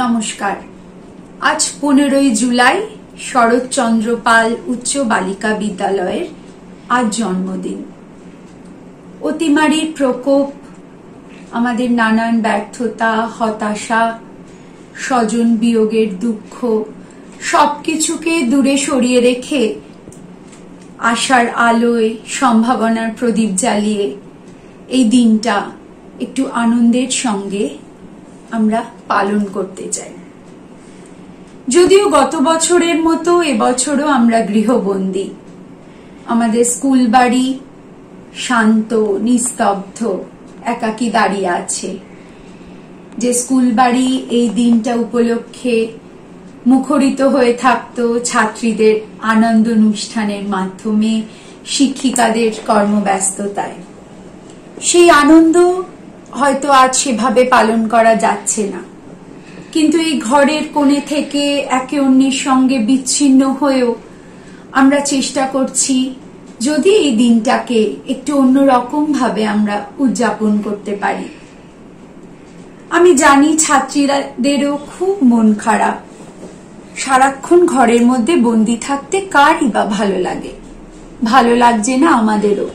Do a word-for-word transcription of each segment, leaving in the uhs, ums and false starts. नमस्कार। आज पंद्रह जुलाई शरत चंद्र पाल उच्च बालिका विद्यालय आज जन्मदिन। अतिमारी प्रकोप, आमादेर नानान व्यर्थता, हताशा, सजन वियोगेर दुख सबकिछुके दूरे सरिये रेखे आशार आलोय सम्भावनार प्रदीप जालिये एई दिनटा एकटु आनंदेर संगे आमरा पालन करते चाই। যদিও গত বছরের মতো এবছরও আমরা গৃহবন্দী। আমাদের স্কুল বাড়ি শান্ত নিস্তব্ধ একাকী দাঁড়িয়ে আছে। যে স্কুল বাড়ি এই দিনটা উপলক্ষে মুখরিত হয়ে থাকতো ছাত্রীদের আনন্দ অনুষ্ঠানের মাধ্যমে, শিক্ষিকাদের কর্মব্যস্ততায়, সেই আনন্দ হয়তো আজ সেভাবে পালন করা যাচ্ছে না। কিন্তু এই ঘরের কোণে থেকে একে অন্যের সঙ্গে বিচ্ছিন্ন হয়েও আমরা চেষ্টা করছি যদি এই দিনটাকে একটু অন্যরকম ভাবে আমরা উদযাপন করতে পারি। আমি জানি ছাত্রীদেরও খুব মন খারাপ, সারাক্ষণ ঘরের মধ্যে বন্দি থাকতে কারই বা ভালো লাগে। ভালো লাগছে না আমাদেরও,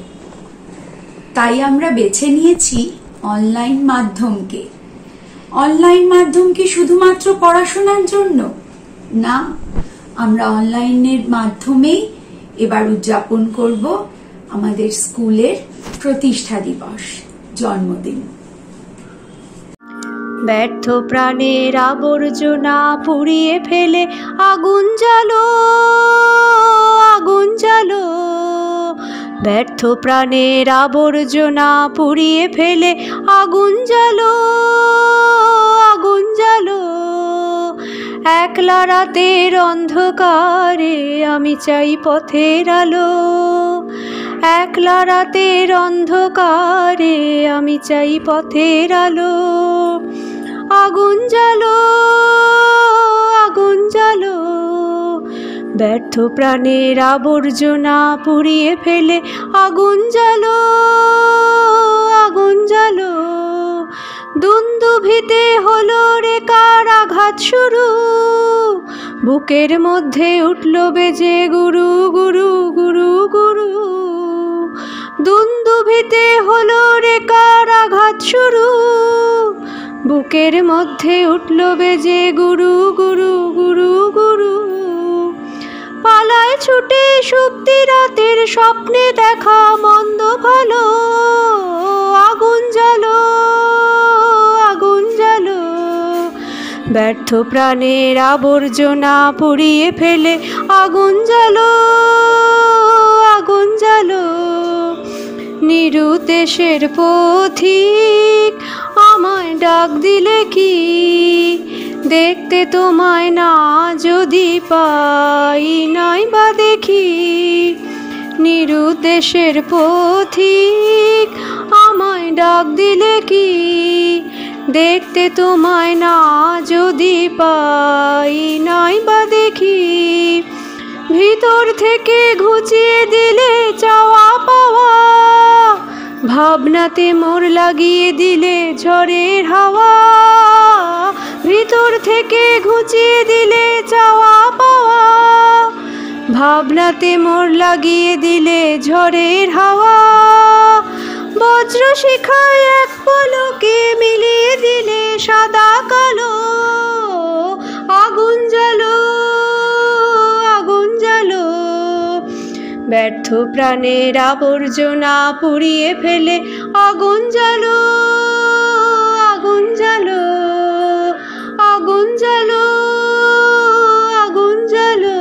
তাই আমরা বেছে নিয়েছি অনলাইন মাধ্যমকে। অনলাইন মাধ্যম কি শুধুমাত্র পড়াশোনার জন্য না, আমরা অনলাইনের মাধ্যমেই এবার উদযাপন করব আমাদের স্কুলের প্রতিষ্ঠা দিবস, জন্মদিন। ব্যর্থ প্রাণের আবর্জনা পুড়িয়ে ফেলে আগুন জ্বালো, আগুন জ্বালো। ব্যর্থ প্রাণের আবর্জনা পুড়িয়ে ফেলে আগুন জ্বালো, আগুন জ্বালো। একলা রাতের অন্ধকারে আমি চাই পথের আলো, একলা রাতের অন্ধকারে আমি চাই পথের আলো। আগুন জ্বালো, আগুন জ্বালো। ব্যর্থ প্রাণের আবর্জনা পুড়িয়ে ফেলে আগুন জ্বালো, আগুন জ্বালো। দুন্দুভিতে হলো রে কার আঘাত শুরু, বুকের মধ্যে উঠল বেজে গুরু গুরু গুরু গুরু। দুন্দুভিতে হলো রে কার আঘাত শুরু, বুকের মধ্যে উঠল বেজে গুরু গুরু গুরু গুরু। পালায় ছুটে সুপ্তি রাতের স্বপ্নে দেখা মন্দ ভালো, আগুন জ্বালো, আগুন জ্বালো। ব্যর্থ প্রাণের আবর্জনা পুড়িয়ে ফেলে আগুন জ্বালো, আগুন জ্বালো। নিরুদ্দেশের পথিক আমায় ডাক দিলে কি, দেখতে তোমায় না যদি পাই নাই বা দেখি। নিরুদ্দেশের পথিক আমায় ডাক দিলে কি, দেখতে তোমায় না যদি পাই নাই বা দেখি। ভিতর থেকে ঘুচিয়ে দিলে চাওয়া পাওয়া, ভাবনাতে মোর লাগিয়ে দিলে ঝড়ের হাওয়া। ভিতর থেকে ঘুচিয়ে দিলে চাওয়া পাওয়া, ভাবনাতে মোর লাগিয়ে দিলে ঝড়ের হাওয়া। বজ্র শিখায় এক পলকে মিলিয়ে দিলে সাদা কালো, আগুন জ্বালো, আগুন জ্বালো। ব্যর্থ প্রাণের আবর্জনা পুড়িয়ে ফেলে আগুন জ্বালো, আগুন জ্বালো, আগুন জ্বালো, আগুন জ্বালো।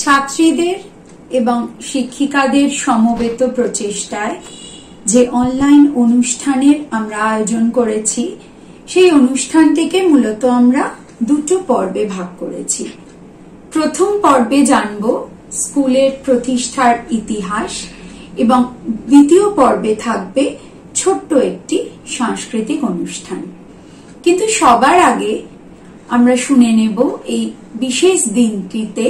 ছাত্রীদের এবং শিক্ষিকাদের সমবেত প্রচেষ্টায় যে অনলাইন অনুষ্ঠানের আমরা আয়োজন করেছি, সেই অনুষ্ঠানটিকে মূলত আমরা দুটো পর্বে ভাগ করেছি। প্রথম পর্বে জানব স্কুলের প্রতিষ্ঠার ইতিহাস এবং দ্বিতীয় পর্বে থাকবে ছোট্ট একটি সাংস্কৃতিক অনুষ্ঠান। কিন্তু সবার আগে আমরা শুনে নেব এই বিশেষ দিনটিতে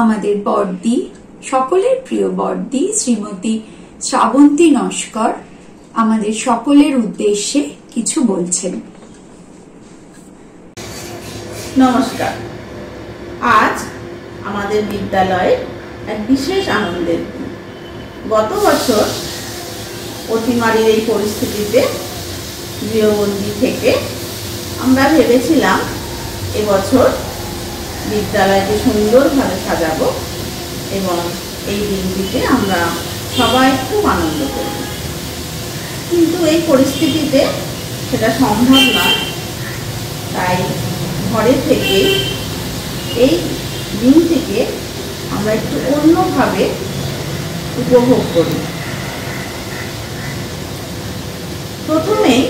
আমাদের বড়দি, সকলের প্রিয় বড়দি শ্রীমতী শ্রাবন্তী নস্কর আমাদের সকলের উদ্দেশ্যে কিছু বলছেন। নমস্কার, আজ আমাদের বিদ্যালয়ে এক বিশেষ আনন্দের। গত বছর অতিমারির এই পরিস্থিতিতে গৃহবন্দী থেকে আমরা ভেবেছিলাম এবছর বিদ্যালয়কে সুন্দরভাবে সাজাবো এবং এই দিনটিতে আমরা সবাই খুব আনন্দ করব, কিন্তু এই পরিস্থিতিতে সেটা সম্ভব নয়। তাই ঘরে থেকে এই দিনটিকে আমরা একটু অন্যভাবে উপভোগ করি। প্রথমেই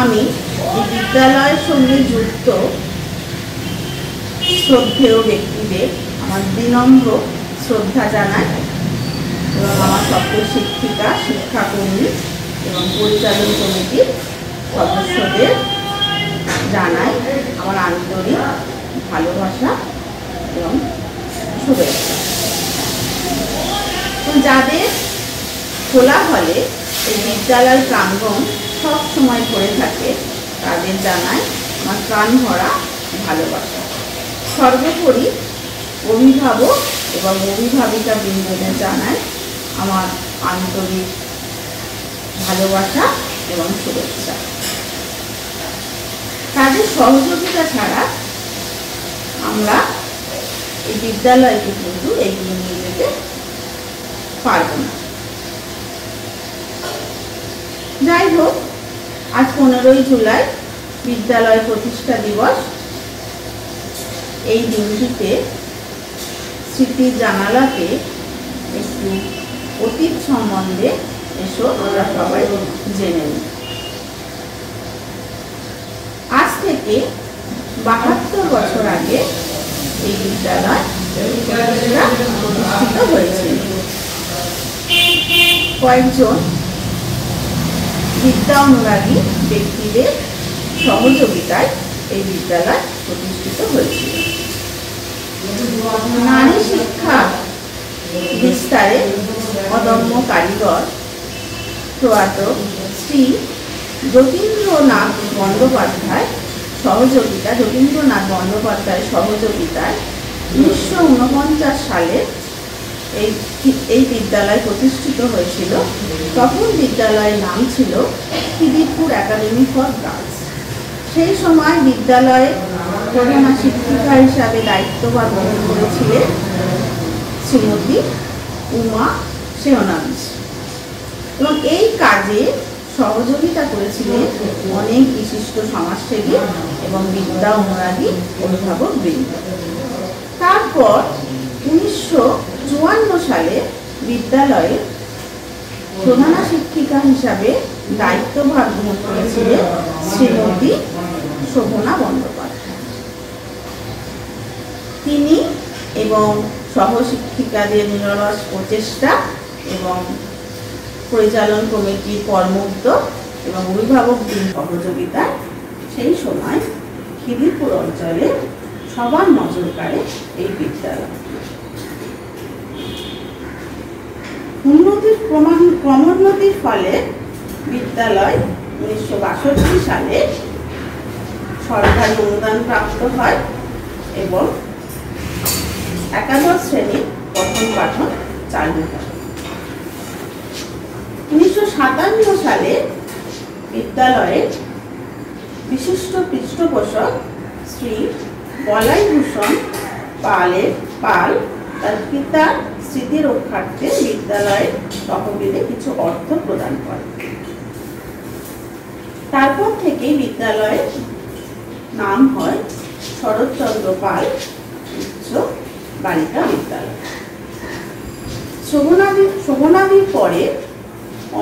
আমি বিদ্যালয়ের সঙ্গে যুক্ত শ্রদ্ধেয় ব্যক্তিদের আমার বিনম্র শ্রদ্ধা জানাই এবং আমার সকল শিক্ষিকা, শিক্ষাকর্মী এবং পরিচালন কমিটির সদস্যদের জানাই আমার আন্তরিক ভালোবাসা এবং শুভেচ্ছা। যাদের খোলা হলে এই বিদ্যালয়ের প্রাঙ্গণ সব সময় পড়ে থাকে তাদের জানাই আমার প্রাণ ভরা ভালোবাসা। সর্বোপরি অভিভাবক এবং অভিভাবিকা বৃন্দদের জানাই আমার আন্তরিক ভালোবাসা এবং শুভেচ্ছা। তাদের সহযোগিতা ছাড়া আমরা এই বিদ্যালয়কে কিন্তু এগিয়ে নিয়ে যেতে পারব না। যাই হোক, আজ পনেরোই জুলাই বিদ্যালয় প্রতিষ্ঠা দিবস। এই দিনটিতে স্মৃতির জানালাতে একটু অতীত সম্বন্ধে এসব আমরা সবাই জেনে নিই। আজ থেকে বাহাত্তর বছর আগে এই বিদ্যালয় প্রতিষ্ঠিত হয়েছিল। কয়েকজন বিদ্যা অনুরাগী ব্যক্তিদের সহযোগিতায় এই বিদ্যালয় প্রতিষ্ঠিত হয়েছিল। নারী শিক্ষা বিস্তারে অদম্য কারিগর প্রয়াত শ্রী যতীন্দ্রনাথ বন্দ্যোপাধ্যায় সহযোগিতা যতীন্দ্রনাথ বন্দ্যোপাধ্যায়ের সহযোগিতায় উনিশশো উনপঞ্চাশ সালে এই এই বিদ্যালয় প্রতিষ্ঠিত হয়েছিল। তখন বিদ্যালয়ের নাম ছিল খিদিরপুর একাডেমি ফর গার্লস। সেই সময় বিদ্যালয়ে প্রধান শিক্ষিকা হিসাবে দায়িত্বভার গ্রহণ করেছিলেন শ্রীমতী উমা সেওনাবিশ এবং এই কাজে সহযোগিতা করেছিলেন অনেক বিশিষ্ট সমাজসেবী এবং বিদ্যা অনুরাগী অভিভাবক বৃন্দ। তারপর উনিশশো চুয়ান্ন সালে বিদ্যালয়ের প্রধান শিক্ষিকা হিসাবে দায়িত্বভার গ্রহণ করেছিলেন শ্রীমতী শোভনা বন্দ্যোপাধ্যায়। তিনি এবং সহশিক্ষিকাদের নিরলস প্রচেষ্টা এবং পরিচালন কমিটির কর্মোদ্যোগ এবং অভিভাবকদের সহযোগিতায় সেই সময় খিদিরপুর অঞ্চলে সবার নজর কাড়ে এই বিদ্যালয়। উন্নতির ক্রমান ক্রমোন্নতির ফলে বিদ্যালয় উনিশশো বাষট্টি সালে সরকারি অনুদান প্রাপ্ত হয় এবং একাদশ শ্রেণীর পঠন পাঠন চালু হয়। উনিশশো সাতান্ন সালে বিদ্যালয়ের বিশিষ্ট পৃষ্ঠপোষক শ্রী বলাইভূষণ পালের পাল তার পিতার স্মৃতি রক্ষার্থে বিদ্যালয়ের তহবিলে কিছু অর্থ প্রদান করে। তারপর থেকে বিদ্যালয়ের নাম হয় শরৎচন্দ্র পাল উচ্চ বালিকা বিদ্যালয়। শোভনাদি শোভনাদির পরে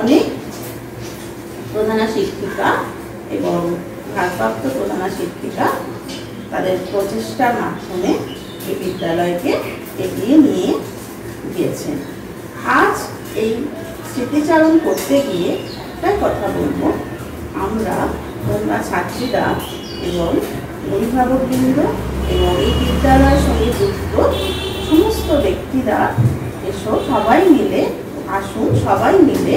অনেক প্রধানা শিক্ষিকা এবং ভারপ্রাপ্ত প্রধানা শিক্ষিকা তাদের প্রচেষ্টার মাধ্যমে এই বিদ্যালয়কে এগিয়ে নিয়ে গিয়েছেন। আজ এই স্মৃতিচারণ করতে গিয়ে একটাই কথা বলবো, আমরা তোমরা ছাত্রীরা এবং অভিভাবকবৃন্দ এবং এই বিদ্যালয়ের সঙ্গে যুক্ত সমস্ত ব্যক্তিরা এসব সবাই মিলে আসুন, সবাই মিলে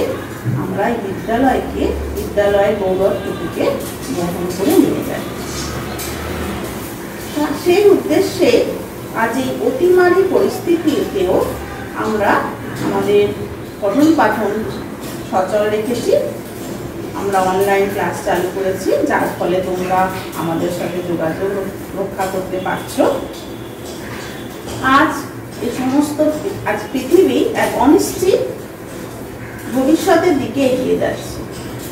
আমরা এই বিদ্যালয়কে বিদ্যালয় গৌরবটুকুকে বহন করে নিয়ে যায়। সেই উদ্দেশ্যে আজ এই অতিমারী পরিস্থিতিতেও আমরা আমাদের পঠন পাঠন সচল রেখেছি। আমরা অনলাইন ক্লাস চালু করেছি, যার ফলে তোমরা আমাদের সাথে যোগাযোগ রক্ষা করতে পারছো। আজ এই সমস্ত আজ পৃথিবী এক অনিশ্চিত ভবিষ্যতের দিকে এগিয়ে যাচ্ছে।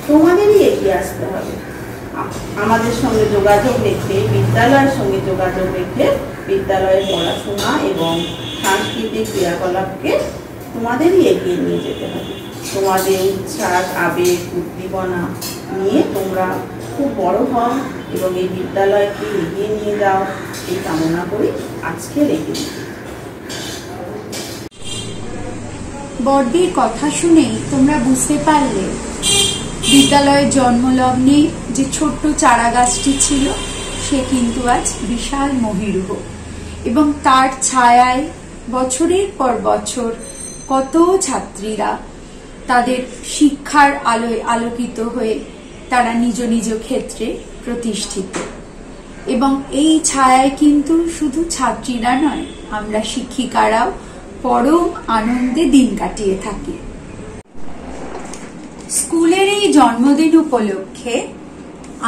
তোমাদেরই এগিয়ে আসতে হবে। আমাদের সঙ্গে যোগাযোগ রেখে, বিদ্যালয়ের সঙ্গে যোগাযোগ রেখে বিদ্যালয়ের পড়াশোনা এবং সাংস্কৃতিক ক্রিয়াকলাপকে তোমাদেরই এগিয়ে নিয়ে যেতে হবে। তোমাদের উচ্ছ্বাস, আবেগ, উদ্দীপনা নিয়ে তোমরা খুব বড় হও এবং এই বিদ্যালয়কে এগিয়ে নিয়ে যাও, এই কামনা করি আজকের এই দিন। বড়দের কথা শুনেই তোমরা বুঝতে পারলে বিদ্যালয়ের জন্মলগ্নে যে ছোট্ট চারা গাছটি ছিল সে কিন্তু আজ বিশাল মহিরুহ, এবং তার ছায়ায় বছরের পর বছর কত ছাত্রীরা তাদের শিক্ষার আলোয় আলোকিত হয়ে তারা নিজ নিজ ক্ষেত্রে প্রতিষ্ঠিত। এবং এই ছায়ায় কিন্তু শুধু ছাত্রীরা নয়, আমরা শিক্ষিকারাও পরম আনন্দে দিন কাটিয়ে থাকি। স্কুলের এই জন্মদিন উপলক্ষে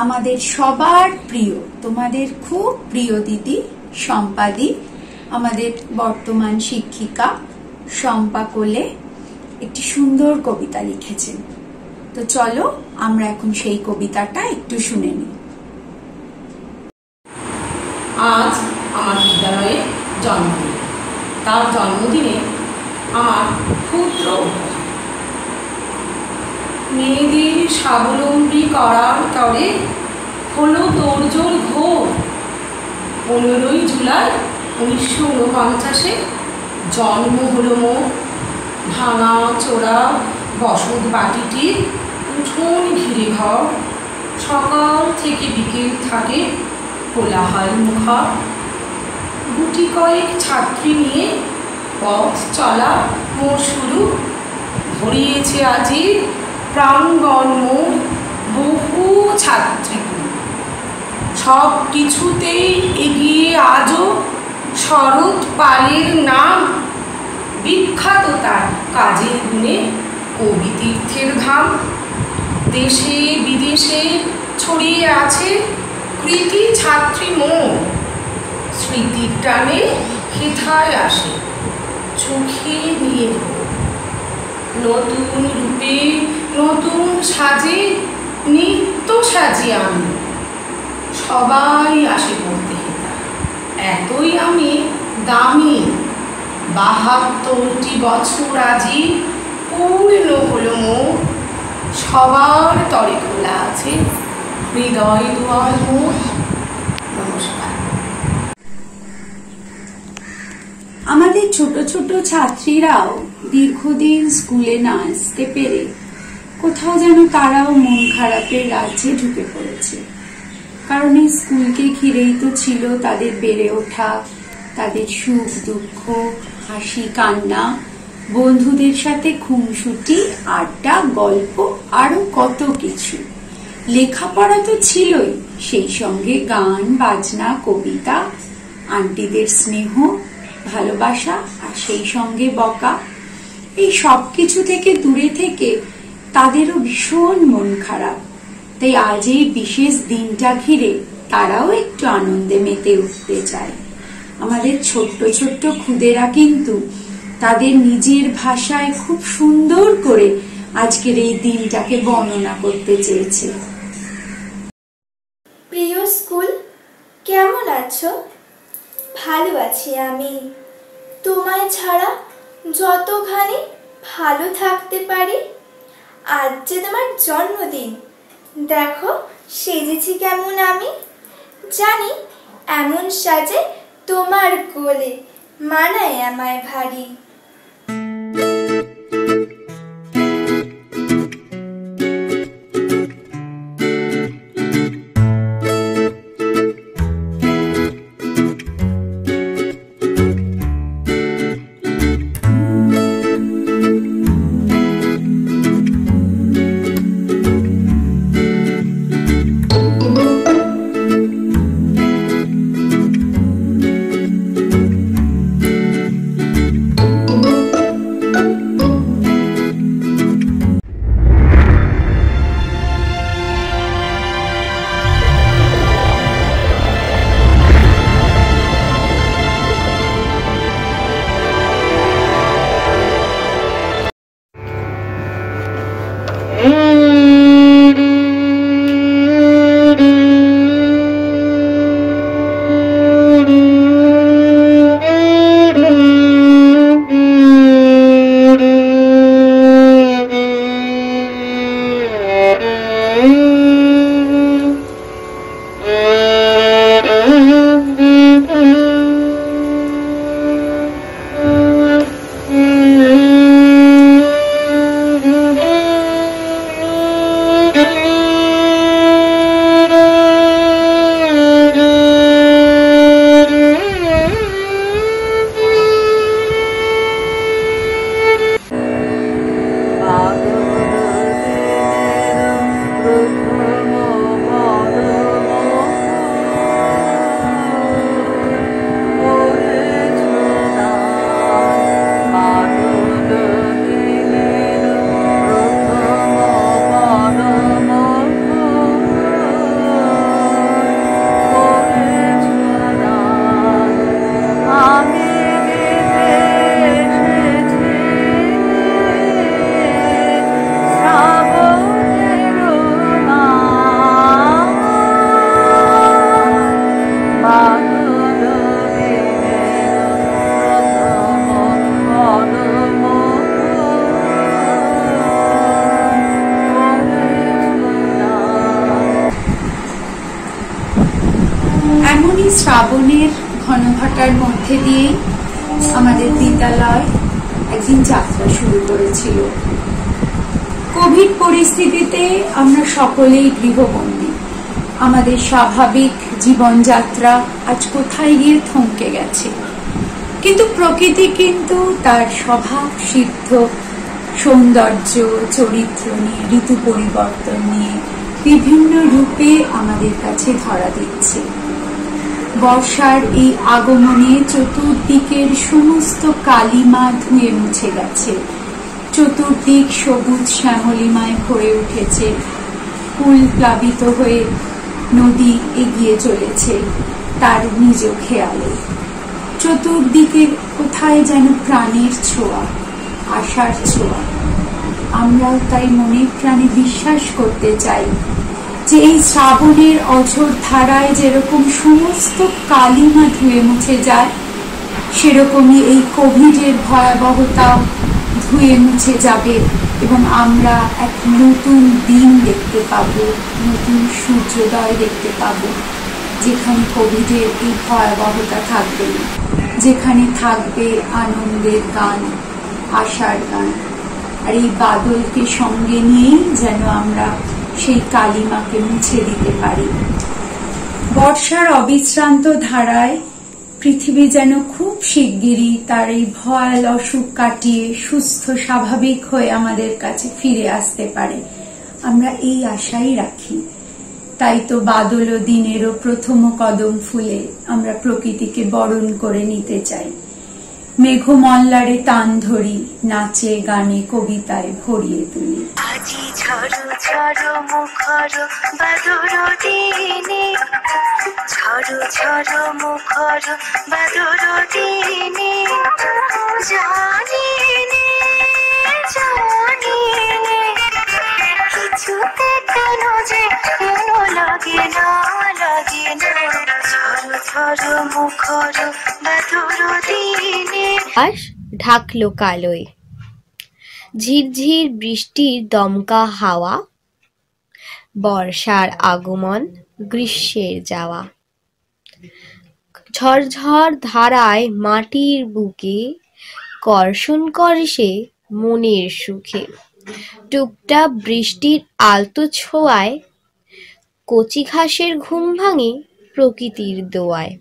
আমাদের সবার প্রিয়, তোমাদের খুব প্রিয় দিদি সম্পাদি, আমাদের বর্তমান শিক্ষিকা শম্পা কোলে একটি সুন্দর কবিতা লিখেছেন। তো চলো আমরা এখন সেই কবিতাটা একটু শুনে নিই। আজ আমার বিদ্যালয়ের জন্মদিন। তার জন্মদিনে আমার ক্ষুদ্র মেয়েদের স্বাবলম্বী করার তরে হলো তোরজোর ঘোর। পনেরোই জুলাই উনিশশো উনপঞ্চাশে জন্ম হলো মোর। ভাঙা চোরা বসত বাটিটির উঠোন ঘিরে ঘর, সকাল থেকে বিকেল থাকে কোলাহল মুখর। গুটি কয়েক ছাত্রী নিয়ে পথ চলা মোর শুরু। ভরিয়েছে আজি প্রাঙ্গণ মোর বহু ছাত্রী। সব কিছুতেই এগিয়ে আজও শরৎ পালের নাম, বিখ্যাত তার কাজের গুণে কবি তীর্থের ধাম। দেশে বিদেশে ছড়িয়ে আছে কৃতি ছাত্রী মোর। স্মৃতির টানে হেথায় আসে চোখে নিয়ে নতুন রূপে নতুন সাজে নিত্য সাজি আমি। সবাই আসে পড়তে হেতা, এতই আমি দামি। বাহাত্তরটি বছর আজি পূর্ণ হল মোর। সবার তরে খোলা আছে হৃদয় দুয়ার মোর। নমস্কার। আমাদের ছোট ছোট ছাত্রীরাও দীর্ঘদিন স্কুলে না আসতে পেরে কোথাও যেন তারাও মন খারাপের রাজ্যে ঢুকে পড়েছে। কারণ এই স্কুলকে ঘিরেই তো ছিল তাদের বেড়ে ওঠা, তাদের সুখ দুঃখ, হাসি কান্না, বন্ধুদের সাথে খুনসুটি, আড্ডা, গল্প, আরো কত কিছু। লেখাপড়া তো ছিলই, সেই সঙ্গে গান বাজনা, কবিতা, আন্টিদের স্নেহ ভালোবাসা, আর সেই সঙ্গে বকা। এই সব কিছু থেকে দূরে থেকে তাদেরও ভীষণ মন খারাপ। তাই আজ এই বিশেষ দিনটা ঘিরে তারাও একটু আনন্দে মেতে উঠতে চায়। আমাদের ছোট্ট ছোট্ট খুদেরা কিন্তু তাদের নিজের ভাষায় খুব সুন্দর করে আজকের এই দিনটাকে বর্ণনা করতে চেয়েছে। প্রিয় স্কুল, কেমন আছো? ভালো আছি আমি। তোমায় ছাড়া যতখানি ভালো থাকতে পারি। আজ যে তোমার জন্মদিন, দেখো সেজেছি কেমন আমি। জানি এমন সাজে তোমার কোলে মানায় আমায় ভারী। শ্রাবণের ঘন ঘটার মধ্যে দিয়ে আমাদের বিদ্যালয় একদিন যাত্রা শুরু করেছিল। কোভিড পরিস্থিতিতে আমরা সকলেই গৃহবন্দী। আমাদের স্বাভাবিক জীবনযাত্রা আজ কোথায় গিয়ে থমকে গেছে, কিন্তু প্রকৃতি কিন্তু তার স্বভাব সিদ্ধ সৌন্দর্য, চরিত্র নিয়ে, ঋতু পরিবর্তন নিয়ে বিভিন্ন রূপে আমাদের কাছে ধরা দিচ্ছে। বর্ষার এই আগমনে চতুর্দিকের সমস্ত কালিমা ধুয়ে মুছে গেছে, চতুর্দিক সবুজ শ্যামলিমায় ভরে উঠেছে, ফুল প্লাবিত হয়ে নদী এগিয়ে চলেছে তার নিজ খেয়ালে। চতুর্দিকে কোথায় যেন প্রাণের ছোঁয়া, আশার ছোঁয়া। আমরাও তাই মনে প্রাণে বিশ্বাস করতে চাই যে এই শ্রাবণের অঝোর ধারায় যেরকম সমস্ত কালিমা ধুয়ে মুছে যায়, সেরকমই এই কোভিডের ভয়াবহতা ধুয়ে মুছে যাবে এবং আমরা এক নতুন দিন দেখতে পাবো, নতুন সূর্যোদয় দেখতে পাবো, যেখানে কোভিডের এই ভয়াবহতা থাকবে, যেখানে থাকবে আনন্দের গান, আশার গান। আর এই বাদলকে সঙ্গে নিয়েই যেন আমরা সেই কালিমাকে মুছে দিতে পারি। বর্ষার অবিশ্রান্ত ধারায় পৃথিবী যেন খুব শিগগিরই তার এই ভয়াল অসুখ কাটিয়ে সুস্থ স্বাভাবিক হয়ে আমাদের কাছে ফিরে আসতে পারে, আমরা এই আশাই রাখি। তাই তো বাদল ও দিনেরও প্রথম কদম ফুলে আমরা প্রকৃতিকে বরণ করে নিতে চাই। মেঘমল্লারে তান ধরি, নাচে গানে কবিতায় ভরিয়ে তুলি। আজি ঝড়ো ঝড়ো মুখর বাদর দিনে, ঝড়ো ঝড়ো মুখর বাদর দিনে, জানি নে জানি নে কিছুতে কেন যে মনো লাগে না লাগে না। আকাশ ঢাকলো কালোয়, ঝিরঝির বৃষ্টির দমকা হাওয়া, বর্ষার আগমন, গ্রীষ্মের যাওয়া, ঝরঝর ধারায় মাটির বুকে কর্ষণ করে সে মনের সুখে, টুপটাপ বৃষ্টির আলতো ছোঁয়ায় কচি ঘাসের ঘুম ভাঙে প্রকৃতির দোয়ায়।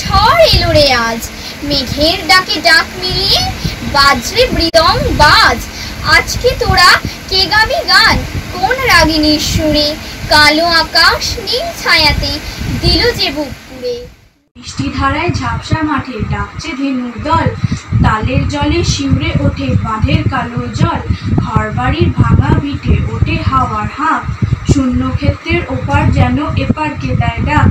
ঝড় এলো রে আজ, মেঘের ডাকে ডাক মিলিয়ে বাজরে মৃদং বাজ, আজকে তোরা কে গাবি গান কোন রাগিনীর সুরে, কালো আকাশ নীল ছায়াতে দিল যে বুক পুড়ে, বৃষ্টি ধারায় ঝাপসা মাঠে ডাকছে ধেনুর দল, তালের জলে শিউরে ওঠে বাঁধের কালো জল, ঘর বাড়ির ভাঙা ভিটে ওঠে হাওয়ার হাঁক, শূন্য ক্ষেত্রের ওপার যেন এপার কে দেয় ডাক।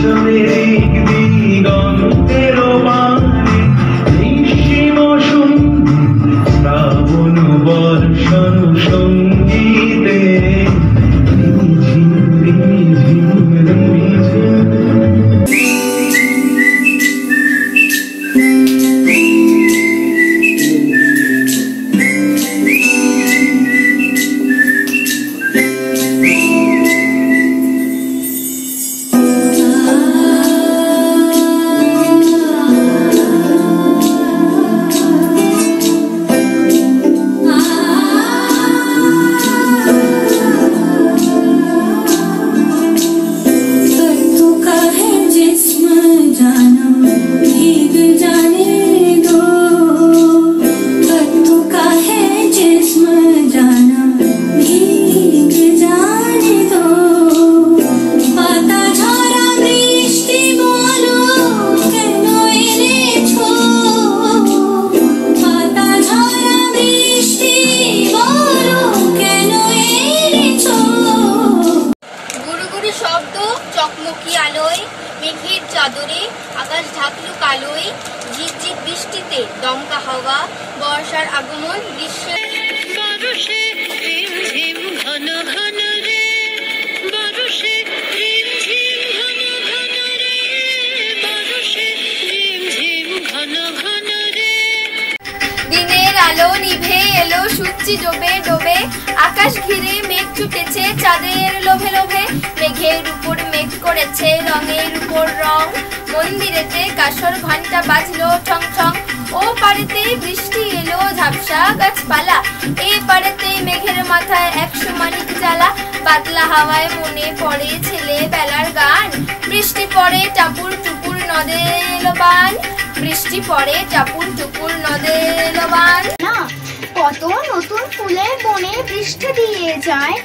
Sure. বর্ষার আগমন গ্রীষ্মের দিনের আলো নিভে এলো সূর্যি ডোবে ডোবে আকাশ ঘিরে মেঘ ছুটেছে চাঁদের লোভে লোভে মেঘের উপর মেঘ করেছে রঙের উপর রং মন্দিরেতে কাশর ঘন্টা বাজলো ঠং ঠং ও পারেতে বৃষ্টি এলো ঝাপসা গাছপালা এ পারেতে মেঘের মাথায় এক সমানিক জ্বালা বাদলা হাওয়ায় মনে পড়ে ছেলেবেলার গান বৃষ্টি পড়ে টাপুর টুপুর নদে এলো বান বৃষ্টি পড়ে টাপুর টুপুর নদে এলো বান কত নতুন ফুলের বনে বৃষ্টি দিয়ে যায়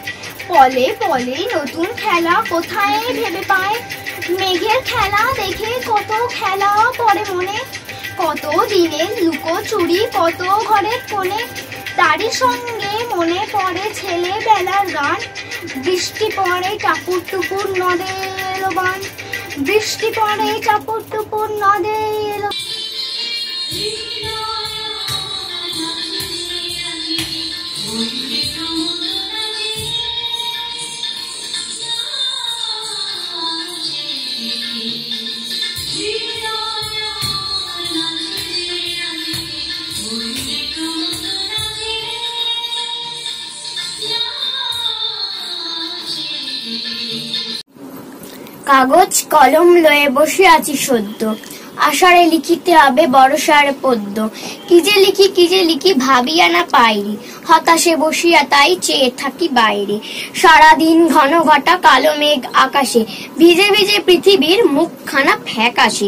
পলে পলে নতুন খেলা কোথায় ভেবে পায় মেঘের খেলা দেখে কত খেলা পড়ে মনে কত দিনের লুকোচুরি কত ঘরের কোণে তারই সঙ্গে মনে পড়ে ছেলেবেলার গান বৃষ্টি পড়ে টাপুর টুপুর নদে এলো বান বৃষ্টি পড়ে টাপুর টুপুর নদে এলো কাগজ কলম লয়ে বসে আছি সদ্য আষাঢ়ে লিখিতে হবে বর্ষার পদ্য কি যে লিখি কি যে লিখি ভাবিয়া না পাইরি হতাশে বসিয়া তাই চেয়ে থাকি বাইরে সারাদিন ঘন ঘটা কালো মেঘ আকাশে ভিজে ভিজে পৃথিবীর মুখখানা ফ্যাকাশে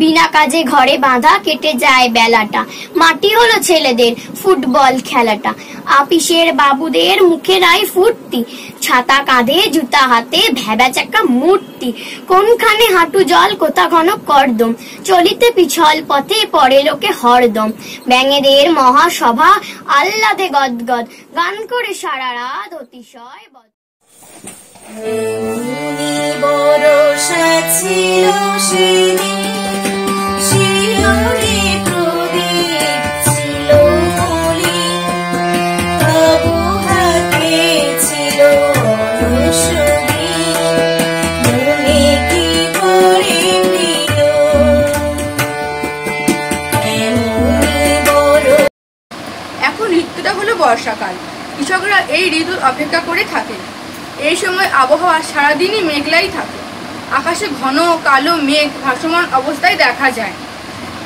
বিনা কাজে ঘরে বাঁধা কেটে যায় বেলাটা মাটি হলো ছেলেদের ফুটবল খেলাটা আপিসের বাবুদের মুখে নাই ফুর্তি ছাতা কাঁধে জুতা হাতে ভেবা চাকা মূর্তি কোনখানে হাঁটু জল কোথা ঘন করদম চলিতে পিছল পথে পড়ে লোকে হরদম ব্যাঙেদের মহাসভা আহ্লাদে গদগদ গান করে সারা রাত অতিশয় বর্ষাকাল কৃষকরা এই ঋতুর অপেক্ষা করে থাকেন এই সময় আবহাওয়া সারাদিনই মেঘলাই থাকে আকাশে ঘন কালো মেঘ ভাসমান অবস্থায় দেখা যায়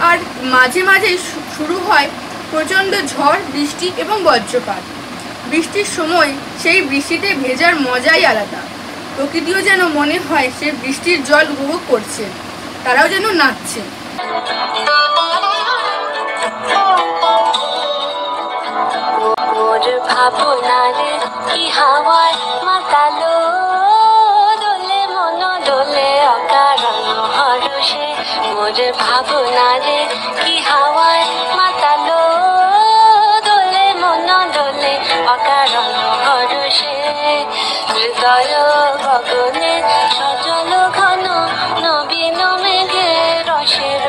আর মাঝে মাঝে শুরু হয় প্রচণ্ড ঝড় বৃষ্টি এবং বজ্রপাত বৃষ্টির সময় সেই বৃষ্টিতে ভেজার মজাই আলাদা প্রকৃতিও যেন মনে হয় সে বৃষ্টির জল উপভোগ করছে তারাও যেন নাচছে ভাবনারে কি হাওয়ায় মাতালো দোলে মন দোলে অকারণ হরষে মোর ভাবনারে কি হাওয়ায় মাতালো দোলে মন দোলে অকারণ হরষে হৃদয় গগনে সজল ঘন নবীন মেঘে রসের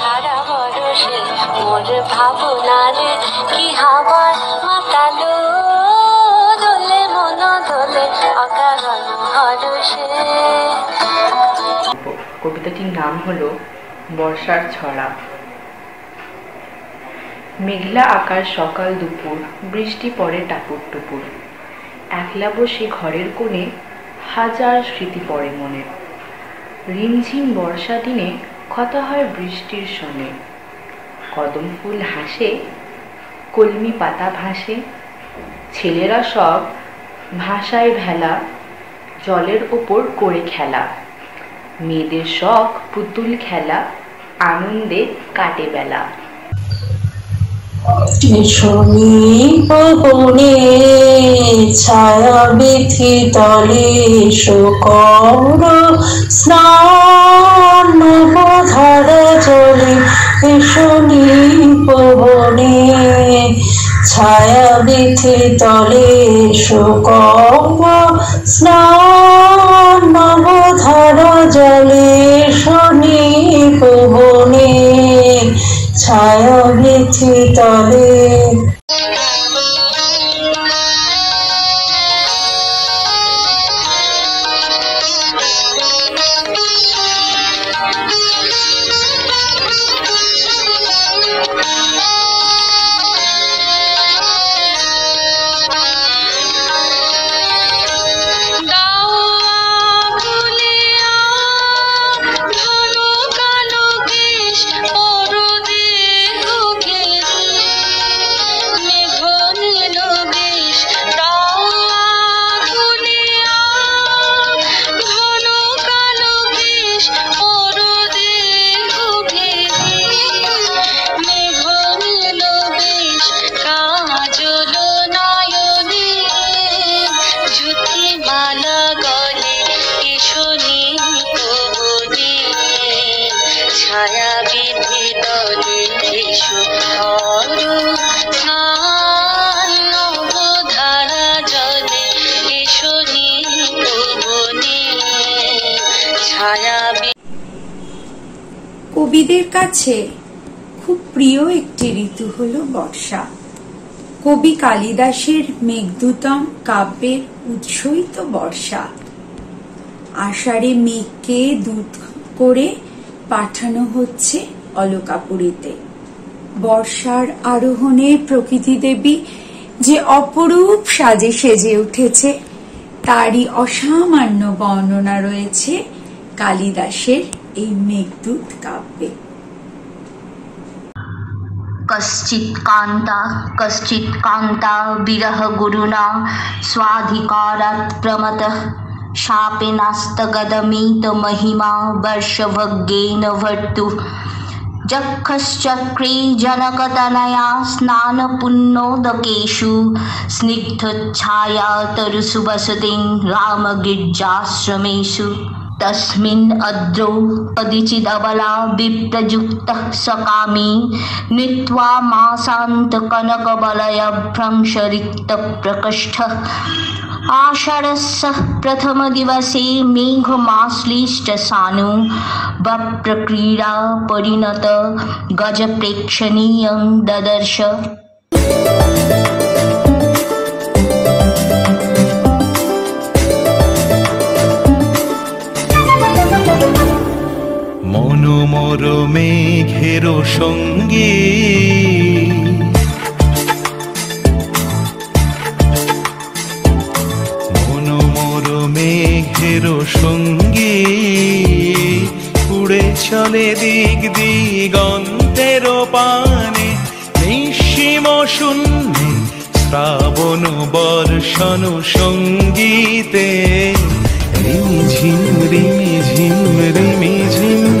ধারা হরষে মোর ভাবনারে কি হাওয়ায় মাতালো দোলে মন দোলে অকারণ হরষে। কবিতাটির নাম হলো বর্ষার ছড়া। মেঘলা আকাশ সকাল দুপুর বৃষ্টি পড়ে টাপুর টুপুর একলা বসে ঘরের কোণে হাজার স্মৃতি পড়ে মনে রিমঝিম বর্ষা দিনে কথা হয় বৃষ্টির সনে কদম ফুল হাসে কলমি পাতা ভাসে ছেলেরা সব ভাষায় ভেলা জলের ওপর করে খেলা মেয়েদের শখ পুতুল খেলা আনন্দে কাটে বেলা ছায়া বিথি তলে শোকর স্নান ধারা চলে এসনি পবনে ছায়া বিথি তলে শোকর স্নান ধারা জলে শনি পবনে ছায়া বিথি তলে কবিদের কাছে খুব প্রিয় একটি ঋতু হলো বর্ষা। কবি কালিদাসের মেঘদূতম কাব্যের উৎসই তো বর্ষা। আষাঢ়ে মেঘকে দূত করে পাঠানো হচ্ছে অলকাপুরীতে। বর্ষার আরোহণে প্রকৃতি দেবী যে অপরূপ সাজে সেজে উঠেছে তারই অসামান্য বর্ণনা রয়েছে কালিদাসের এই মেঘদূত কাব্যে। कश्चित् कांता कश्चित् कांता विरह गुरुना स्वाधिकारात् प्रमतः शापेनास्तगदमित महिमा वर्षवग्गेन वर्तु जक्षश्चक्रे जनकतनया स्नानपुन्नोदकेषु स्निग्धच्छाया तरुषु वसतिं रामगिर्जाश्रमेषु तस्मिन् अद्रौ पदिचिदबला विप्रयुक्तः सकामी नीत्वा मासान्तकनकवलयभ्रंशरिक्तप्रकोष्ठः आषाढस्य प्रथमदिवसे मेघमाश्लिष्टसानु वप्रक्रीडा परिणत गजप्रेक्षणीयं ददर्श। মনোমর মেঘের সঙ্গী মনোমর মেঘের সঙ্গী উড়ে চলে দিক দিগন্তের পানে নিঃসীম শূন্যে শ্রাবণ বর্ষণ সঙ্গীতে রিমি ঝিম রিমি ঝিম রিমি ঝিম।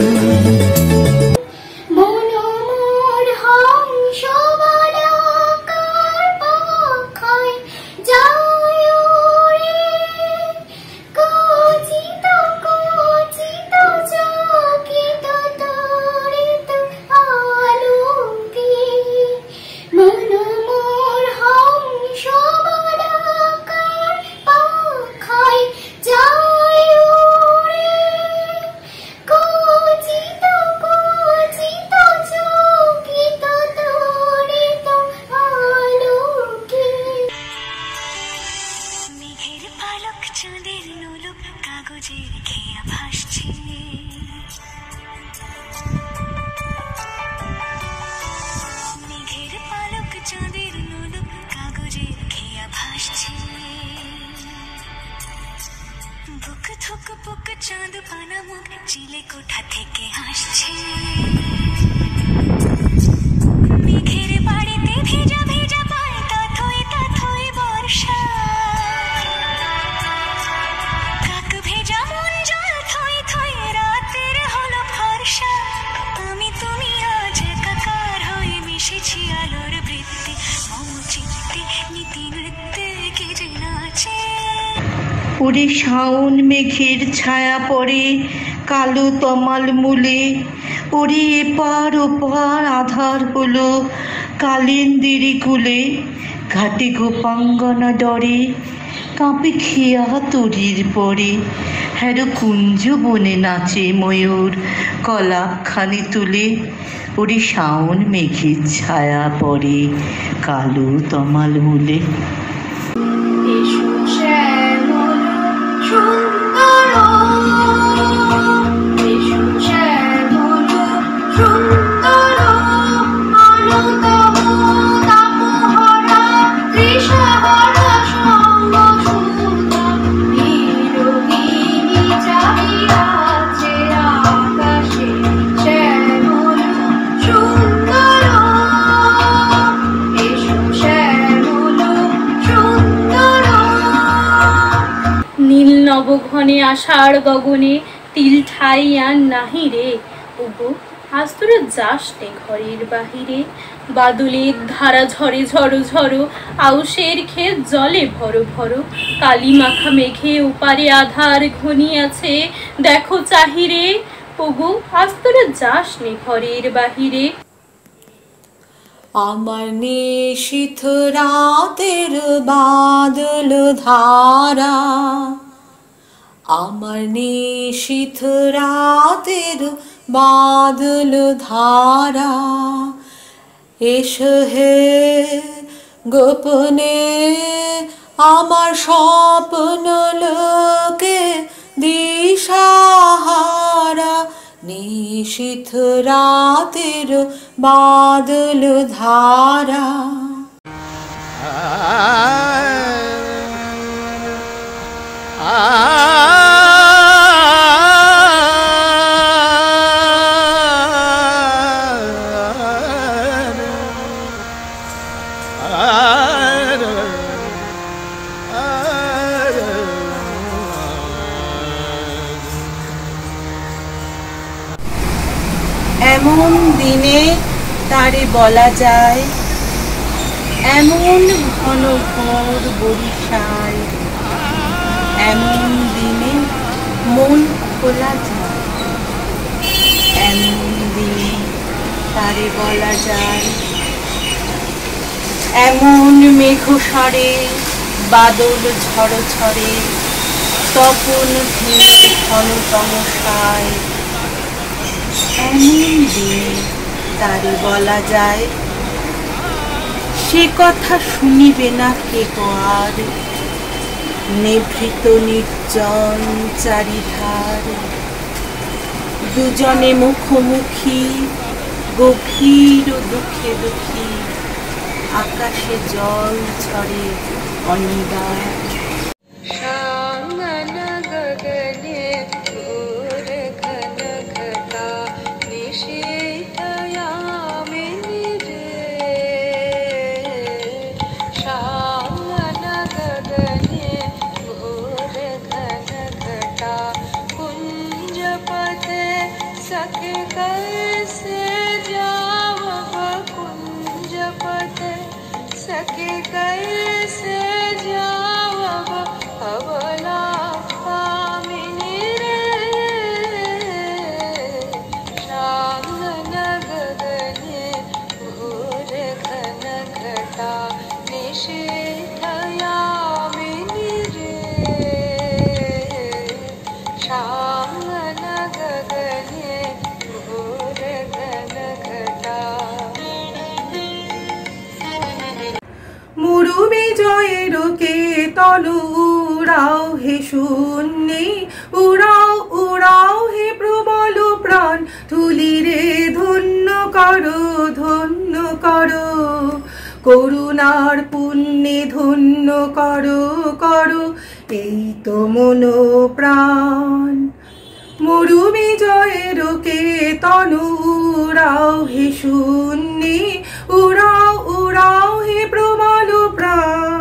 ওরে শাওন মেঘের ছায়া পড়ে কালো তমাল মূলে, ওরে এপার ওপার আধার হলো কালিন্দিরি কুলে, ঘাটে গোপাঙ্গনা ডরে কাঁপে খেয়া তরির পরে, হের কুঞ্জ বনে নাচে ময়ূর কলাপখানি তুলে, ওরে শাওন মেঘের ছায়া পড়ে কালো তমাল মূলে। ঘনে আষাঢ় গগনে তিল ঠাই আর নাহি রে, ওগো আজ তোরা যাস নে ঘরের বাহিরে, বাদলের ধারা ঝরে ঝরো ঝরো আউশের ক্ষেত জলে ভরো ভরো, কালি মাখা মেঘে ওপারে আধার ঘনিয়াছে দেখো চাহিরে, ওগো আজ তোরা যাস নে ঘরের বাহিরে। आमर निशिथ रातेर बादल धारा, आमर निशिथ रातेर बादल धारा, एस हे गोपने आमर स्वप्न लोके दिशाहारा। निशिथ रातेर बादल धारा। এমন দিনে তারে বলা যায়, এমন ঘন ঘোর বরিশায়, এমন দিনে মন খোলা যায়, এমন দিনে তারে বলা যায়। এমন মেঘসরে বাদল ঝড় ঝরে, তপন ভিড় ঘন তমসায়, এমন দিনে তারে বলা যায়। সে কথা শুনিবে না কে আর, নিভৃত নির্জন চারিধার, দুজনে মুখোমুখি গভীর দুঃখে দুঃখী, আকাশে জল ঝরে অনিবার। উড়াও হে শূন্যে, উড়াও উড়াও হে প্রবল প্রাণ, তুলি রে ধন্য করো ধন্য করো, করুণার পুণ্যে ধন্য করো করো এই তো মনো প্রাণ। মরু বিজয়ের কে তনু উড়াও হে শূন্যে, উড়াও উড়াও হে প্রবল প্রাণ।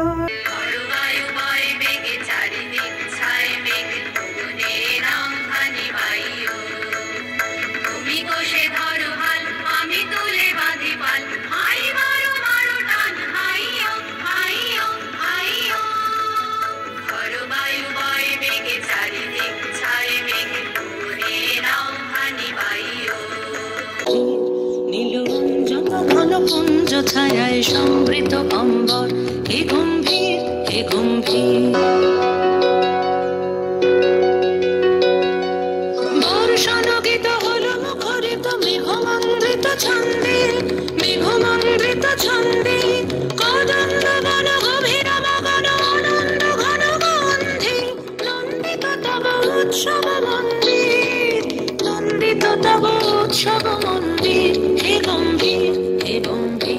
ঘনপুঞ্জ ছায়ায় সমৃত অম্বর, হে গম্ভীর হে গম্ভীর, বর্ষণ গীত হল মুখরিত মেঘমন্দ্রিত ছন্দে, মেঘমন্দ্রিত ছন্দে কদন্দ বন গভীর মগন আনন্দ ঘন গন্ধে, নন্দিত তব উৎসব মন্দির, নন্দিত তব উৎসব মন্দির, হে গম্ভীর। Thank you.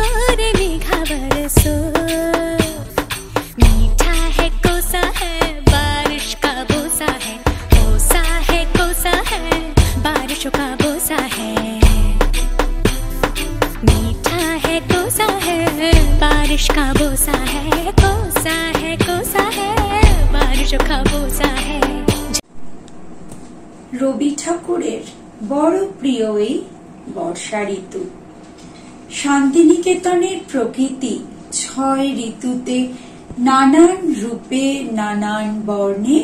सोर मेघा बरसो, मीठा है कोसा है बारिश का बोसा है, कोसा है कोसा है बारिशों का बोसा है, मीठा है कोसा है बारिश का बोसा है, कोसा है कोसा है बारिशों का बोसा है। रवि ठाकुरेर बड़ प्रिय बर्षा ऋतु। शांतिनिकेतनेर प्रकृति छय ऋतुते नानान रूपे नानान बर्णे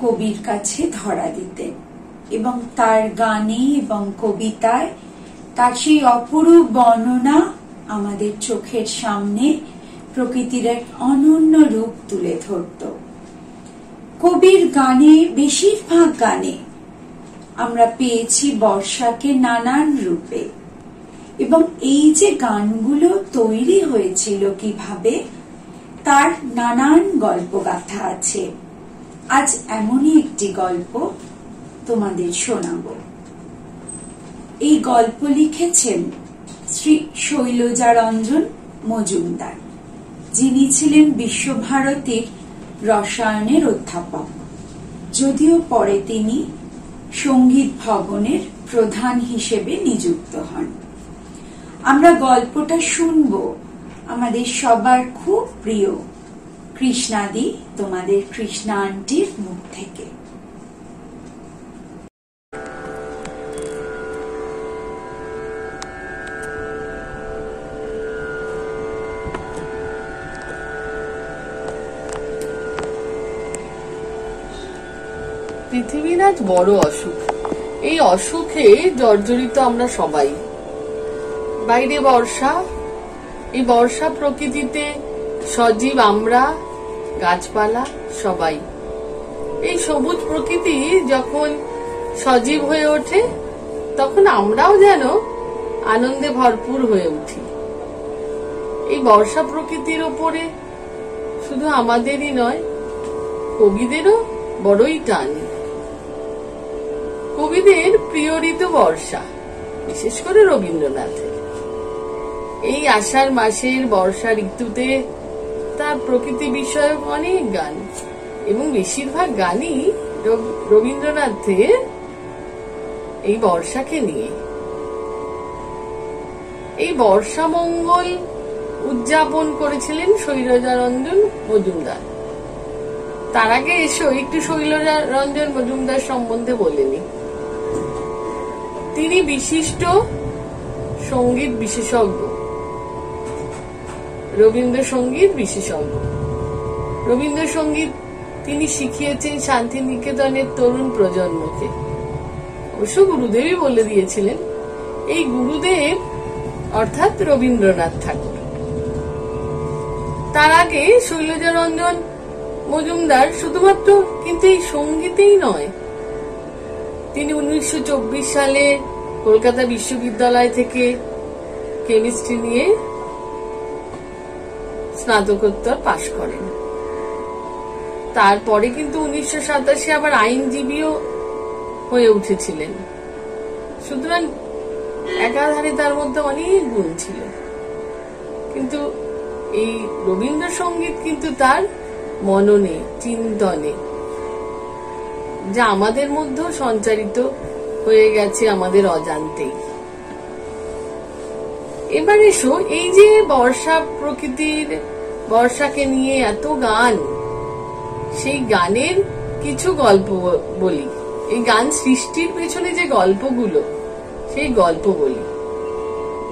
कविर काछे धरा दितेन एबं तार गाने एबं कविताय तार सेई अपरूप बर्णना आमादेर चोखेर सामने प्रकृतिर एक अनन्य रूप तुले धरतो। कविर गाने बेशिरभाग गाने आमरा पेयेछि बर्षाके नानान रूपे एबं एई जे गानगुलो तैरी होयेछिलो किभाबे तार नानान गल्पगाथा आछे। आज एमोनी एकटी गल्प तोमादेर शोनाबो। एई गल्प लिखेछेन श्री शैलजारंजन मजुमदार, जिनि छिलेन विश्वभारतीर रसायनेर अध्यापक, यदिओ परे तिनि संगीत भवनेर प्रधान हिसेबे नियुक्त हन। आम्रा गल्पटा शुनबो आमादेर सबार खूब प्रिय कृष्णादी तोमादेर कृष्णा आंटीर मुख थेके। पृथिवीर आज बड़ असुख, एई असुखे जर्जरित आम्रा सबाई। বাইরে বর্ষা, এই বর্ষা প্রকৃতিতে সজীব আমরা গাছপালা সবাই। এই সবুজ প্রকৃতি যখন সজীব হয়ে ওঠে তখন আমরাও যেন আনন্দে ভরপুর হয়ে উঠি। এই বর্ষা প্রকৃতির ওপরে শুধু আমাদেরই নয় কবিদেরও বড়ই টান। কবিদের প্রিয় ঋতু বর্ষা, বিশেষ করে রবীন্দ্রনাথের। এই আষাঢ় মাসের বর্ষা ঋতুতে তার প্রকৃতি বিষয়ক অনেক গান এবং বেশিরভাগ গানই রবীন্দ্রনাথের এই বর্ষাকে নিয়ে। এই বর্ষা মঙ্গল উদযাপন করেছিলেন শৈলজারঞ্জন মজুমদার। তার আগে এসে একটু শৈলজারঞ্জন মজুমদার সম্বন্ধে বলেনি। তিনি বিশিষ্ট সঙ্গীত বিশেষজ্ঞ, রবীন্দ্রসঙ্গীত বিশেষজ্ঞ। রবীন্দ্রসঙ্গীত তিনি শিখিয়েছেন শান্তিনিকেতনের তরুণ প্রজন্মকে। অবশ্য গুরুদেবই বলে দিয়েছিলেন। এই গুরুদেব অর্থাৎ রবীন্দ্রনাথ ঠাকুর। তার আগে শৈলজারঞ্জন মজুমদার শুধুমাত্র কিন্তু এই সঙ্গীতেই নয়, তিনি উনিশশো চব্বিশ সালে কলকাতা বিশ্ববিদ্যালয় থেকে কেমিস্ট্রি নিয়ে স্নাতকোত্তর পাশ করেন। তারপরে কিন্তু উনিশশো সাতাশি আবার আইনজীবীও হয়ে উঠেছিলেন। সুতরাং একাধারে তার মধ্যে অনেক গুণ ছিল, কিন্তু এই রবীন্দ্রসঙ্গীত কিন্তু তার মননে চিন্তনে যা আমাদের মধ্যেও সঞ্চারিত হয়ে গেছে আমাদের অজান্তেই। এবার এসো এই যে বর্ষা প্রকৃতির বর্ষাকে নিয়ে এত গান, সেই গানের কিছু গল্প বলি। এই গান সৃষ্টির পেছনে যে গল্পগুলো সেই গল্প বলি।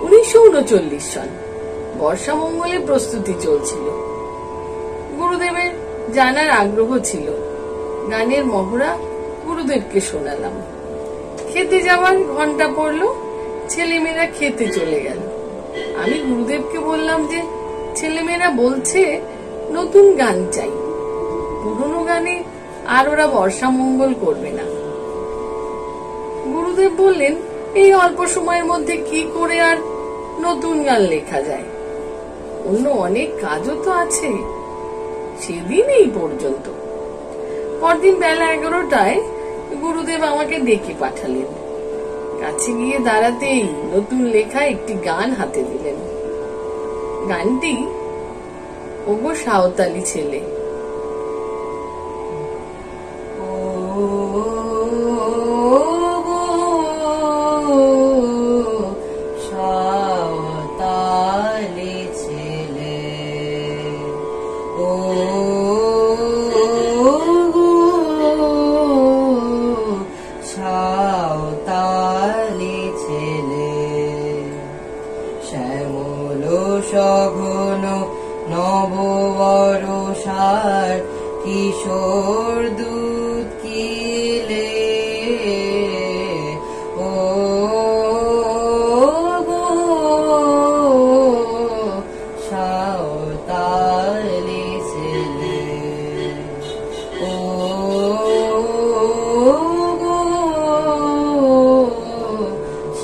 উনিশশো উনচল্লিশ সন বর্ষা মঙ্গলের প্রস্তুতি চলছিল। গুরুদেবের জানার আগ্রহ ছিল। গানের মহড়া গুরুদেবকে শোনালাম। খেতে যাওয়ার ঘন্টা পড়লো, ছেলেমেয়েরা খেতে চলে গেল। আমি গুরুদেবকে বললাম যে ছেলেমেয়েরা বলছে নতুন গান চাই, পুরনো গানে আর ওরা বর্ষা মঙ্গল করবে না। গুরুদেব বললেন এই অল্প সময়ের মধ্যে কি করে আর নতুন গান লেখা যায়, অন্য অনেক কাজও তো আছে। সেদিন এই পর্যন্ত। পরদিন বেলা এগারোটায় গুরুদেব আমাকে ডেকে পাঠালেন। কাছে গিয়ে দাঁড়াতেই নতুন লেখা একটি গান হাতে দিলেন। গানটি ওগো সাঁওতালি ছেলে। সঘন নববরষার কিশোর দুধ কিলে ও গো সাঁওতালি ছেলে ও গো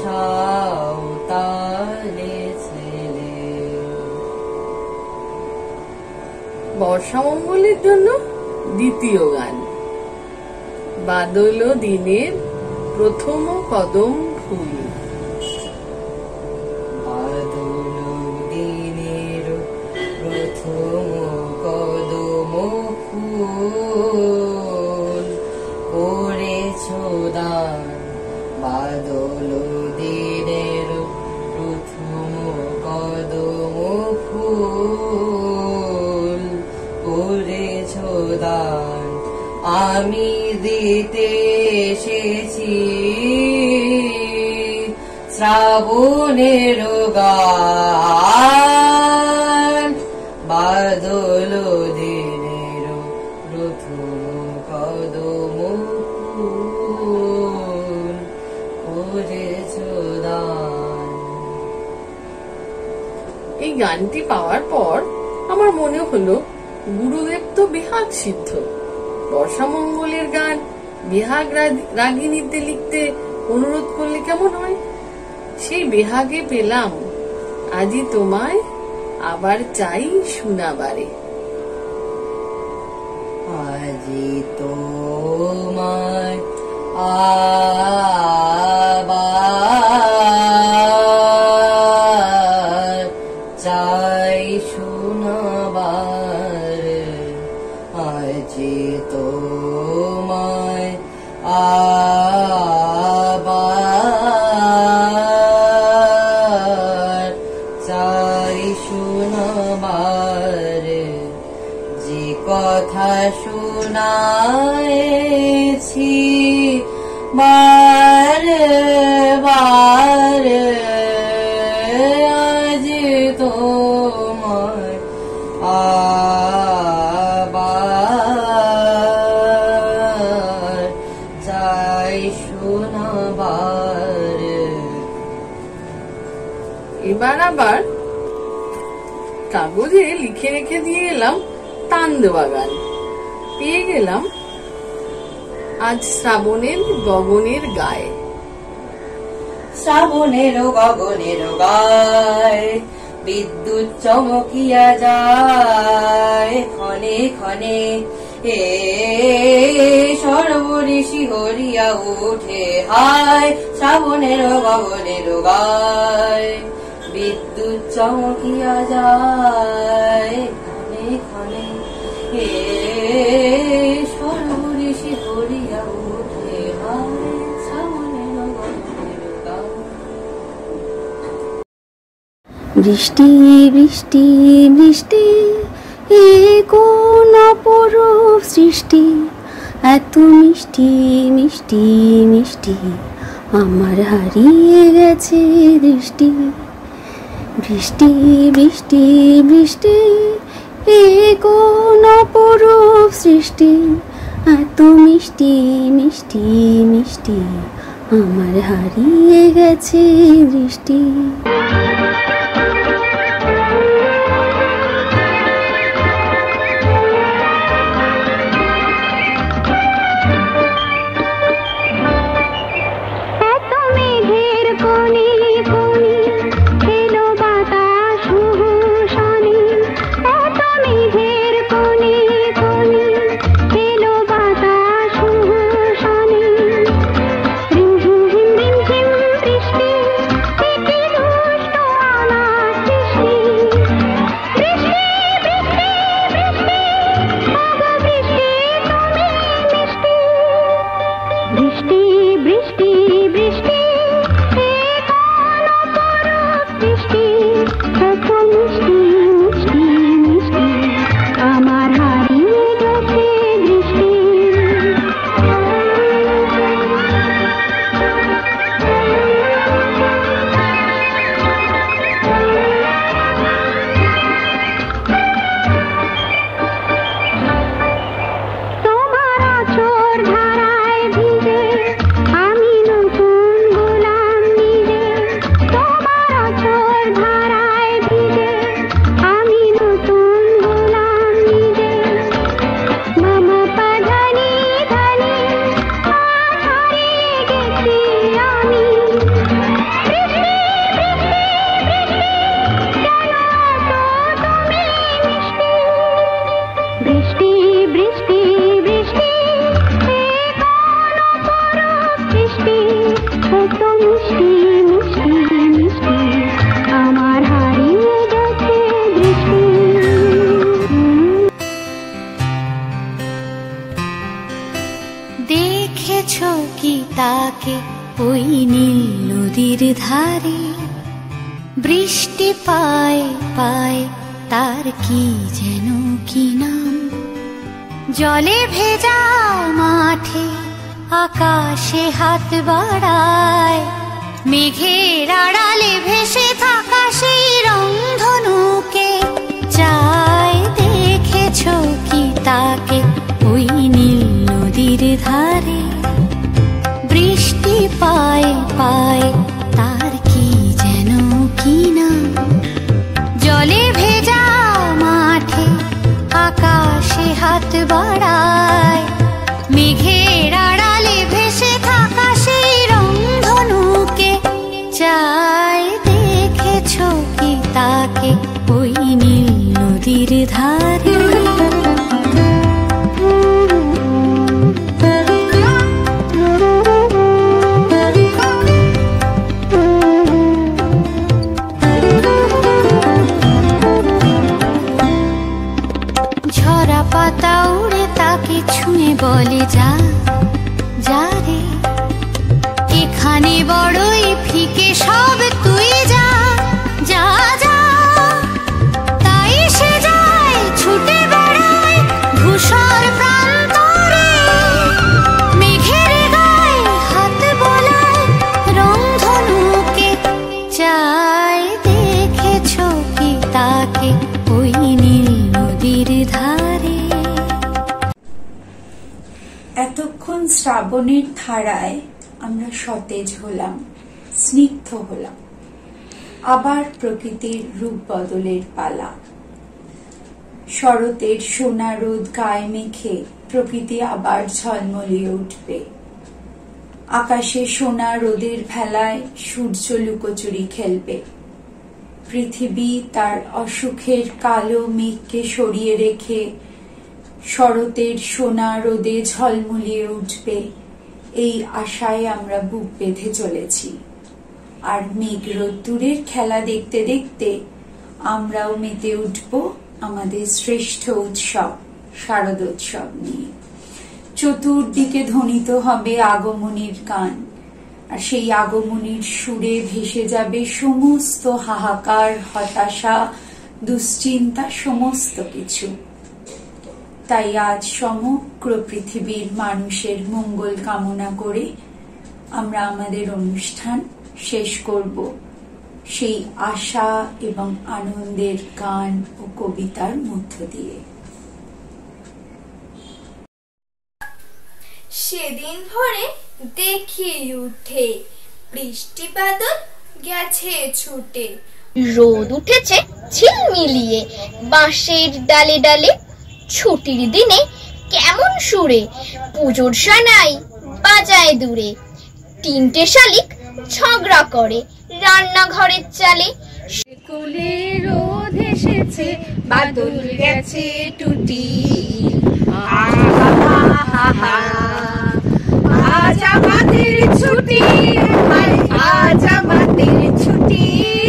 সাঁওতালি ছেলে। বর্ষা মঙ্গলের জন্য দ্বিতীয় গান বাদল দিনের প্রথম কদম ফুল। বাদল দিনের প্রথম কদম ফুল করেছ দান, বাদল দিনের প্রথম কদম ফুল দান আমি দিতে এসেছি, শ্রাবণের গান বাদল দিনের প্রথম কদম ফুল করেছ দান। এই গানটি পাওয়ার পর আমার মনে হলো গুরুদেব তো বিহাগ সিদ্ধ, বর্ষা মঙ্গলের গান বিহাগ রাগিনীতে লিখতে অনুরোধ করলে কেমন হয়। সেই বিহাগে পেলাম আজি তোমায় আবার চাই শোনাবারে। আজি তোমায় আবার চাই শোনাবার, আজি তোমায় আবার চাই শোনাবার, যে কথা শোনায়েছি বার বার, আজ তোমায় শোনাবার। এবার আবার কাগজে লিখে রেখে দিয়ে গেলাম তান দেওয়া গান, পেয়ে গেলাম আজ শ্রাবণের গগনের গায়ে। শ্রাবণের গগনের গায়ে বিদ্যুৎ চমকিয়া যায় ক্ষণে ক্ষণে, এ সর্বঋষি হরিয়া উঠে হায়। শ্রাবণের গগনের গায় বিদ্যুৎ চমকিয়া যায় ক্ষণে ক্ষণে, এ সর্বঋষি হরিয়া উঠে হায়। শ্রাবণের গগনের গায় বৃষ্টি বৃষ্টি বৃষ্টি এ কোন অপরূপ সৃষ্টি, এত মিষ্টি মিষ্টি মিষ্টি আমার হারিয়ে গেছে দৃষ্টি। বৃষ্টি বৃষ্টি বৃষ্টি এ কোন অপরূপ সৃষ্টি, এত মিষ্টি মিষ্টি মিষ্টি আমার হারিয়ে গেছে দৃষ্টি। নদীর ধারে বৃষ্টি পায় পায় তার কি যেন কি নাম, জলে ভেজা মাঠে আকাশে হাত বাড়ায়, মেঘের আড়ালে ভেসে থাকা সেই রংধনুকে চায়। দেখেছো কি তাকে ওই নীল নদীর ধারে বৃষ্টি পায় পায় তার কি যেন কি নাম, জলে ভেজা মাঠে আকাশে হাত বাড়ায়, মেঘের আড়ালে ভেসে থাকা সেই রংধনুকে চায়। দেখেছো কি তাকে ওই নীল নদীর ধারে। পাতা উড়ে তাকে ছুঁয়ে বলে যা যা রে, এখানে বড়ই ফিকে সব তুই যা যা যা। তাই সে যায় ছুটে বেড়ায় ধূসর প্রান্তরে, মেঘের গায়ে হাত বোলায় রংধনুকে চায়। দেখেছো কি তাকে ওই নীল নদীর ধারে। এতক্ষণ শ্রাবণের ধারায় আমরা সতেজ হলাম, স্নিগ্ধ হলাম, আবার প্রকৃতির রূপ বদলের পালা। শরতের সোনা রোদ গায়ে মেখে প্রকৃতি আবার ঝলমলিয়ে উঠবে। আকাশে সোনা রোদের ভেলায় সূর্য লুকোচুরি খেলবে। পৃথিবী তার অসুখের কালো মেঘকে সরিয়ে রেখে শরতের সোনা রোদে ঝলমলিয়ে উঠবে, এই আশায় আমরা বুক বেঁধে চলেছি। আর মেঘ রোদ্দুরের খেলা দেখতে দেখতে আমরাও মেতে উঠব আমাদের শ্রেষ্ঠ উৎসব শারদোৎসব নিয়ে। চতুর্দিকে ধ্বনিত হবে আগমনীর গান, আর সেই আগমনীর সুরে ভেসে যাবে সমস্ত হাহাকার, হতাশা, দুশ্চিন্তা, সমস্ত কিছু। তাই আজ সমগ্র পৃথিবীর মানুষের মঙ্গল কামনা করে আমরা আমাদের অনুষ্ঠান শেষ করব সেই আশা এবং আনন্দের গান ও কবিতার মধ্য দিয়ে। সেদিন ভোরে দেখি উঠে বৃষ্টি বাদল গেছে ছুটে, রোদ উঠেছে ঝিলমিলিয়ে, বাঁশের ডালে ডালে ছুটির দিনে কেমন সুরে পুজোর সানাই বাজায় দূরে। তিনটে শালিক ঝগড়া করে রান্নাঘরের চালে, কোলে রোদ এসেছে বাদল গেছে টুটি, আজ আমাদের ছুটি, আজ আমাদের ছুটি।